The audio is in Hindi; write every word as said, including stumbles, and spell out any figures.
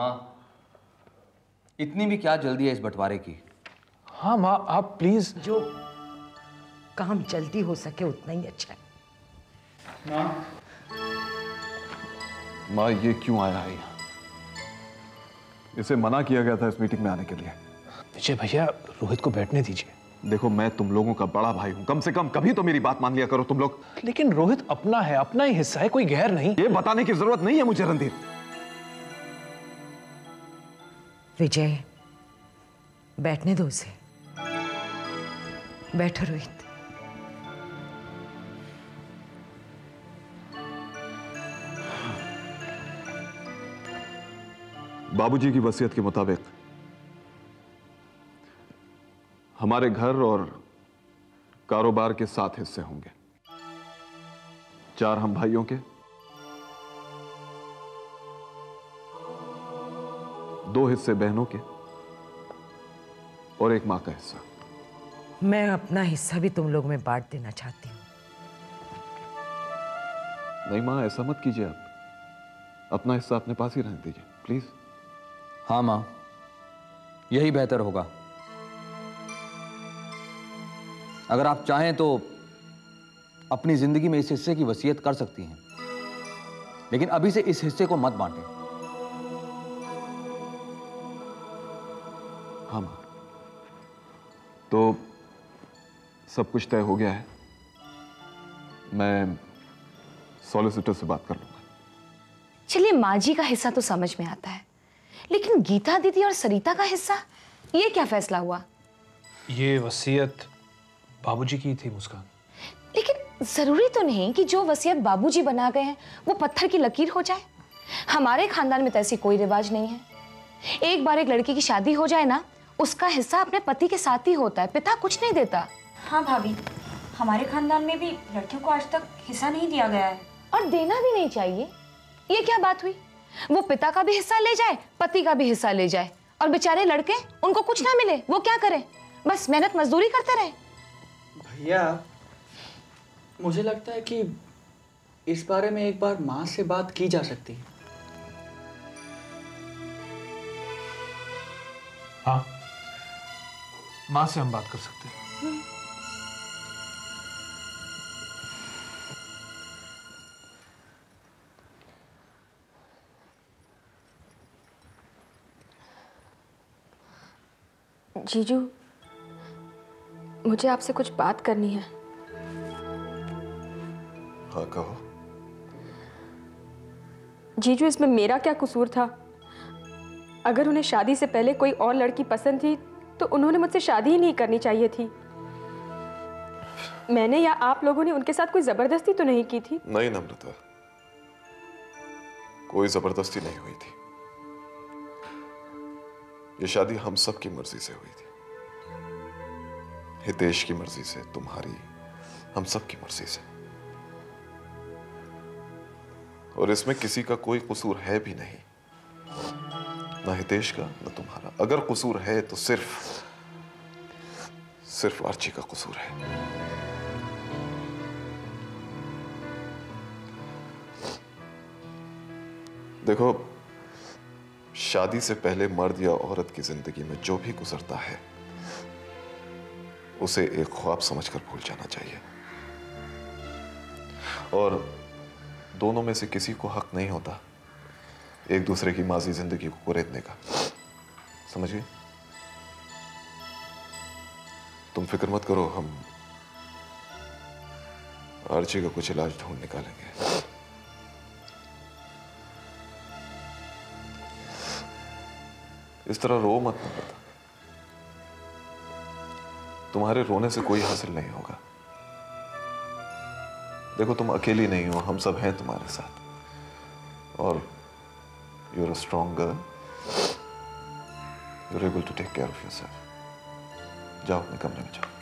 माँ, इतनी भी क्या जल्दी है इस बंटवारे की? हाँ माँ, आप प्लीज। जो काम जल्दी हो सके उतना ही अच्छा है। माँ, माँ ये क्यों आया है? इसे मना किया गया था इस मीटिंग में आने के लिए। विजय भैया, रोहित को बैठने दीजिए। देखो, मैं तुम लोगों का बड़ा भाई हूँ, कम से कम कभी तो मेरी बात मान लिया करो तुम लोग। लेकिन रोहित अपना है, अपना ही हिस्सा है, कोई गैर नहीं। ये बताने की जरूरत नहीं है मुझे रणधीर। विजय, बैठने दो उसे। बैठो रोहित। बाबूजी की वसीयत के मुताबिक हमारे घर और कारोबार के सात हिस्से होंगे, चार हम भाइयों के, दो हिस्से बहनों के और एक मां का हिस्सा। मैं अपना हिस्सा भी तुम लोग में बांट देना चाहती हूं। नहीं मां, ऐसा मत कीजिए आप। अपना हिस्सा अपने पास ही रहने दीजिए प्लीज। हाँ मां, यही बेहतर होगा। अगर आप चाहें तो अपनी जिंदगी में इस हिस्से की वसीयत कर सकती हैं, लेकिन अभी से इस हिस्से को मत बांटें। हाँ मां, तो सब कुछ तय हो गया है। मैं सॉलिसिटर से बात कर लूंगा। चलिए, माँ जी का हिस्सा तो समझ में आता है, लेकिन गीता दीदी और सरिता का हिस्सा, ये क्या फैसला हुआ? ये वसीयत बाबूजी की थी मुस्कान। लेकिन जरूरी तो नहीं कि जो वसीयत बाबूजी बना गए हैं वो पत्थर की लकीर हो जाए। हमारे खानदान में तो ऐसी कोई रिवाज नहीं है। एक बार एक लड़की की शादी हो जाए ना, उसका हिस्सा अपने पति के साथ ही होता है, पिता कुछ नहीं देता। हाँ भाभी, हमारे खानदान में भी लड़कियों को आज तक हिस्सा नहीं दिया गया है और देना भी नहीं चाहिए। ये क्या बात हुई? वो पिता का भी हिस्सा ले जाए, पति का भी हिस्सा ले जाए, और बेचारे लड़के, उनको कुछ ना मिले। वो क्या करें? बस मेहनत मजदूरी करते रहे। भैया, मुझे लगता है कि इस बारे में एक बार माँ से बात की जा सकती है। हाँ, माँ से हम बात कर सकते हैं। जीजू, मुझे आपसे कुछ बात करनी है। हाँ कहो। जीजू, इसमें मेरा क्या कसूर था? अगर उन्हें शादी से पहले कोई और लड़की पसंद थी तो उन्होंने मुझसे शादी ही नहीं करनी चाहिए थी। मैंने या आप लोगों ने उनके साथ कोई जबरदस्ती तो नहीं की थी? नहीं नम्रता, कोई जबरदस्ती नहीं हुई थी। ये शादी हम सब की मर्जी से हुई थी, हितेश की मर्जी से, तुम्हारी, हम सब की मर्जी से, और इसमें किसी का कोई कसूर है भी नहीं, ना हितेश का ना तुम्हारा। अगर कसूर है तो सिर्फ सिर्फ आर्ची का कसूर है। देखो, शादी से पहले मर्द या औरत की जिंदगी में जो भी गुजरता है उसे एक ख्वाब समझकर भूल जाना चाहिए, और दोनों में से किसी को हक नहीं होता एक दूसरे की माजी जिंदगी को कुरेदने का। समझिए, तुम फिक्र मत करो, हम आर्ची का कुछ इलाज ढूंढ निकालेंगे। इस तरह रो मत नम्रता, तुम्हारे रोने से कोई हासिल नहीं होगा। देखो, तुम अकेली नहीं हो, हम सब हैं तुम्हारे साथ, और you are a strong girl, you are able to take care of yourself. जाओ, अपने कमरे में जाओ।